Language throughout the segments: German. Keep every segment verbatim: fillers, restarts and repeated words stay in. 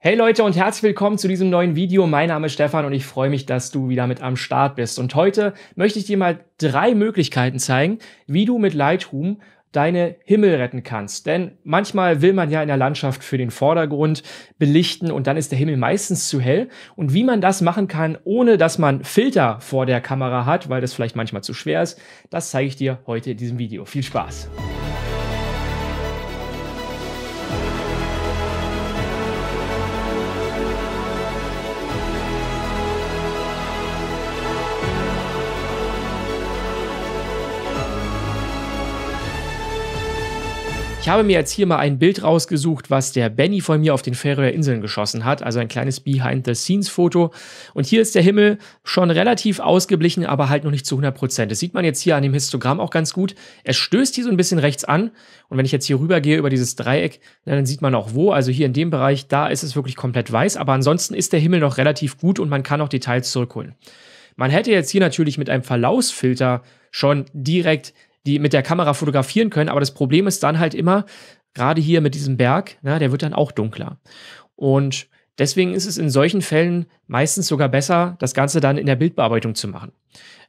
Hey Leute und herzlich willkommen zu diesem neuen Video. Mein Name ist Stefan und ich freue mich, dass du wieder mit am Start bist. Und heute möchte ich dir mal drei Möglichkeiten zeigen, wie du mit Lightroom deine Himmel retten kannst. Denn manchmal will man ja in der Landschaft für den Vordergrund belichten und dann ist der Himmel meistens zu hell. Und wie man das machen kann, ohne dass man Filter vor der Kamera hat, weil das vielleicht manchmal zu schwer ist, das zeige ich dir heute in diesem Video. Viel Spaß! Ich habe mir jetzt hier mal ein Bild rausgesucht, was der Benny von mir auf den Färöer Inseln geschossen hat, also ein kleines Behind-the-Scenes-Foto. Und hier ist der Himmel schon relativ ausgeblichen, aber halt noch nicht zu hundert Prozent. Das sieht man jetzt hier an dem Histogramm auch ganz gut. Es stößt hier so ein bisschen rechts an. Und wenn ich jetzt hier rüber gehe über dieses Dreieck, dann sieht man auch wo. Also hier in dem Bereich, da ist es wirklich komplett weiß. Aber ansonsten ist der Himmel noch relativ gut und man kann auch Details zurückholen. Man hätte jetzt hier natürlich mit einem Verlaufsfilter schon direkt die mit der Kamera fotografieren können, aber das Problem ist dann halt immer, gerade hier mit diesem Berg, na, der wird dann auch dunkler. Und deswegen ist es in solchen Fällen meistens sogar besser, das Ganze dann in der Bildbearbeitung zu machen.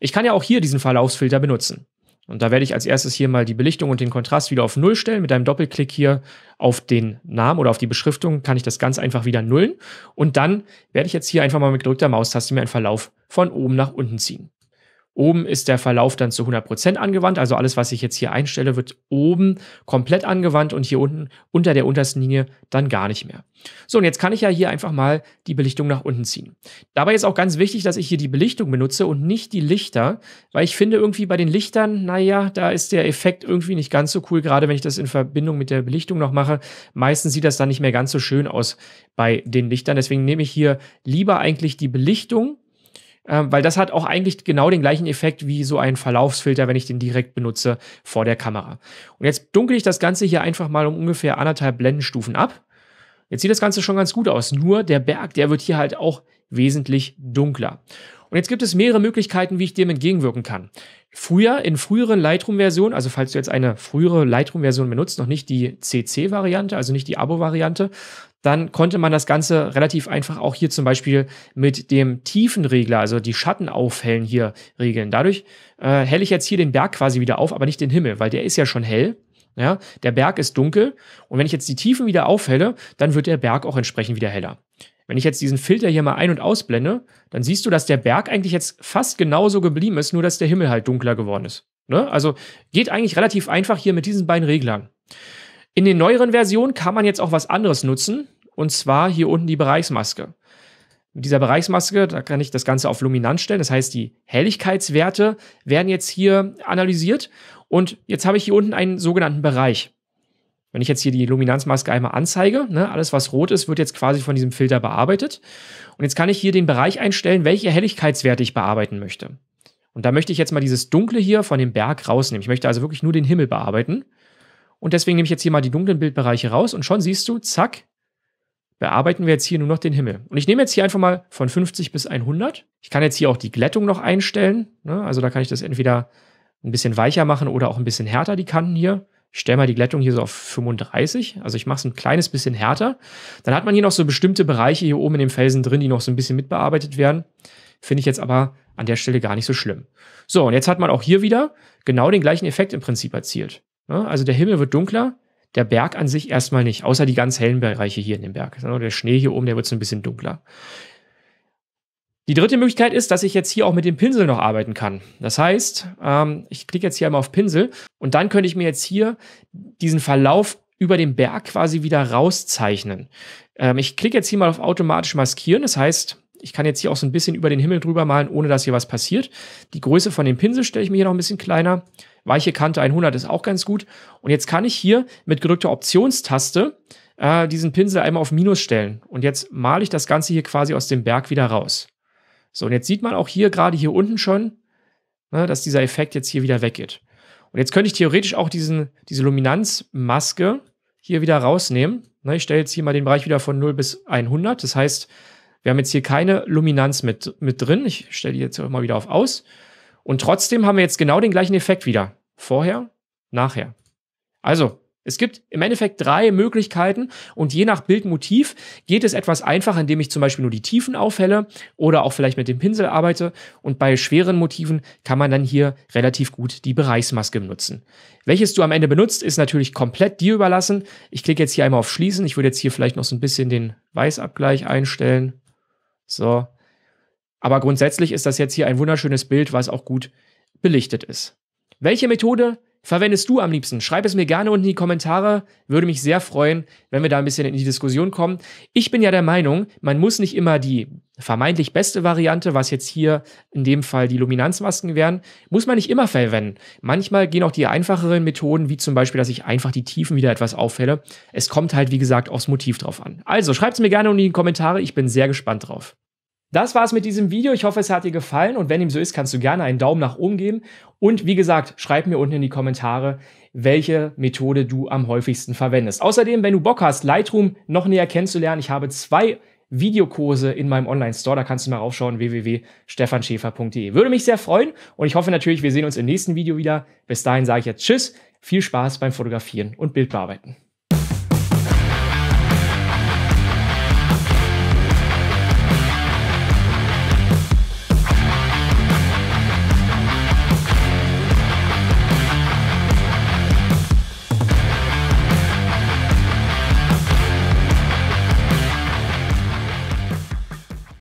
Ich kann ja auch hier diesen Verlaufsfilter benutzen. Und da werde ich als erstes hier mal die Belichtung und den Kontrast wieder auf null stellen. Mit einem Doppelklick hier auf den Namen oder auf die Beschriftung kann ich das ganz einfach wieder nullen. Und dann werde ich jetzt hier einfach mal mit gedrückter Maustaste mir einen Verlauf von oben nach unten ziehen. Oben ist der Verlauf dann zu hundert Prozent angewandt, also alles, was ich jetzt hier einstelle, wird oben komplett angewandt und hier unten unter der untersten Linie dann gar nicht mehr. So, und jetzt kann ich ja hier einfach mal die Belichtung nach unten ziehen. Dabei ist auch ganz wichtig, dass ich hier die Belichtung benutze und nicht die Lichter, weil ich finde irgendwie bei den Lichtern, naja, da ist der Effekt irgendwie nicht ganz so cool, gerade wenn ich das in Verbindung mit der Belichtung noch mache. Meistens sieht das dann nicht mehr ganz so schön aus bei den Lichtern, deswegen nehme ich hier lieber eigentlich die Belichtung, weil das hat auch eigentlich genau den gleichen Effekt wie so ein Verlaufsfilter, wenn ich den direkt benutze vor der Kamera. Und jetzt dunkle ich das Ganze hier einfach mal um ungefähr anderthalb Blendenstufen ab. Jetzt sieht das Ganze schon ganz gut aus, nur der Berg, der wird hier halt auch wesentlich dunkler. Und jetzt gibt es mehrere Möglichkeiten, wie ich dem entgegenwirken kann. Früher, in früheren Lightroom-Versionen, also falls du jetzt eine frühere Lightroom-Version benutzt, noch nicht die C C-Variante, also nicht die Abo-Variante, dann konnte man das Ganze relativ einfach auch hier zum Beispiel mit dem Tiefenregler, also die Schatten aufhellen hier regeln. Dadurch äh, helle ich jetzt hier den Berg quasi wieder auf, aber nicht den Himmel, weil der ist ja schon hell. Ja, der Berg ist dunkel und wenn ich jetzt die Tiefen wieder aufhelle, dann wird der Berg auch entsprechend wieder heller. Wenn ich jetzt diesen Filter hier mal ein- und ausblende, dann siehst du, dass der Berg eigentlich jetzt fast genauso geblieben ist, nur dass der Himmel halt dunkler geworden ist. Ne? Also geht eigentlich relativ einfach hier mit diesen beiden Reglern. In den neueren Versionen kann man jetzt auch was anderes nutzen, und zwar hier unten die Bereichsmaske. Mit dieser Bereichsmaske, da kann ich das Ganze auf Luminanz stellen, das heißt, die Helligkeitswerte werden jetzt hier analysiert und jetzt habe ich hier unten einen sogenannten Bereich. Wenn ich jetzt hier die Luminanzmaske einmal anzeige, ne, alles was rot ist, wird jetzt quasi von diesem Filter bearbeitet. Und jetzt kann ich hier den Bereich einstellen, welche Helligkeitswerte ich bearbeiten möchte. Und da möchte ich jetzt mal dieses Dunkle hier von dem Berg rausnehmen. Ich möchte also wirklich nur den Himmel bearbeiten. Und deswegen nehme ich jetzt hier mal die dunklen Bildbereiche raus und schon siehst du, zack, bearbeiten wir jetzt hier nur noch den Himmel. Und ich nehme jetzt hier einfach mal von fünfzig bis hundert. Ich kann jetzt hier auch die Glättung noch einstellen. Ne, also da kann ich das entweder ein bisschen weicher machen oder auch ein bisschen härter, die Kanten hier. Ich stelle mal die Glättung hier so auf fünfunddreißig, also ich mache es ein kleines bisschen härter. Dann hat man hier noch so bestimmte Bereiche hier oben in dem Felsen drin, die noch so ein bisschen mitbearbeitet werden. Finde ich jetzt aber an der Stelle gar nicht so schlimm. So, und jetzt hat man auch hier wieder genau den gleichen Effekt im Prinzip erzielt. Also der Himmel wird dunkler, der Berg an sich erstmal nicht, außer die ganz hellen Bereiche hier in dem Berg. Der Schnee hier oben, der wird so ein bisschen dunkler. Die dritte Möglichkeit ist, dass ich jetzt hier auch mit dem Pinsel noch arbeiten kann. Das heißt, ähm, ich klicke jetzt hier einmal auf Pinsel und dann könnte ich mir jetzt hier diesen Verlauf über den Berg quasi wieder rauszeichnen. Ähm, ich klicke jetzt hier mal auf automatisch maskieren. Das heißt, ich kann jetzt hier auch so ein bisschen über den Himmel drüber malen, ohne dass hier was passiert. Die Größe von dem Pinsel stelle ich mir hier noch ein bisschen kleiner. Weiche Kante hundert ist auch ganz gut. Und jetzt kann ich hier mit gedrückter Optionstaste äh, diesen Pinsel einmal auf Minus stellen. Und jetzt male ich das Ganze hier quasi aus dem Berg wieder raus. So, und jetzt sieht man auch hier, gerade hier unten schon, ne, dass dieser Effekt jetzt hier wieder weggeht. Und jetzt könnte ich theoretisch auch diesen, diese Luminanzmaske hier wieder rausnehmen. Ne, ich stelle jetzt hier mal den Bereich wieder von null bis hundert. Das heißt, wir haben jetzt hier keine Luminanz mit, mit drin. Ich stelle die jetzt auch mal wieder auf Aus. Und trotzdem haben wir jetzt genau den gleichen Effekt wieder. Vorher, nachher. Also, Es gibt im Endeffekt drei Möglichkeiten und je nach Bildmotiv geht es etwas einfacher, indem ich zum Beispiel nur die Tiefen aufhelle oder auch vielleicht mit dem Pinsel arbeite, und bei schweren Motiven kann man dann hier relativ gut die Bereichsmaske benutzen. Welches du am Ende benutzt, ist natürlich komplett dir überlassen. Ich klicke jetzt hier einmal auf Schließen. Ich würde jetzt hier vielleicht noch so ein bisschen den Weißabgleich einstellen. So. Aber grundsätzlich ist das jetzt hier ein wunderschönes Bild, was auch gut belichtet ist. Welche Methode verwendest du am liebsten? Schreib es mir gerne unten in die Kommentare. Würde mich sehr freuen, wenn wir da ein bisschen in die Diskussion kommen. Ich bin ja der Meinung, man muss nicht immer die vermeintlich beste Variante, was jetzt hier in dem Fall die Luminanzmasken wären, muss man nicht immer verwenden. Manchmal gehen auch die einfacheren Methoden, wie zum Beispiel, dass ich einfach die Tiefen wieder etwas aufhelle. Es kommt halt, wie gesagt, aufs Motiv drauf an. Also schreibt es mir gerne unten in die Kommentare. Ich bin sehr gespannt drauf. Das war's mit diesem Video. Ich hoffe, es hat dir gefallen, und wenn dem so ist, kannst du gerne einen Daumen nach oben geben. Und wie gesagt, schreib mir unten in die Kommentare, welche Methode du am häufigsten verwendest. Außerdem, wenn du Bock hast, Lightroom noch näher kennenzulernen, ich habe zwei Videokurse in meinem Online-Store, da kannst du mal raufschauen, w w w punkt stefan schäfer punkt de. Würde mich sehr freuen und ich hoffe natürlich, wir sehen uns im nächsten Video wieder. Bis dahin sage ich jetzt Tschüss, viel Spaß beim Fotografieren und Bildbearbeiten.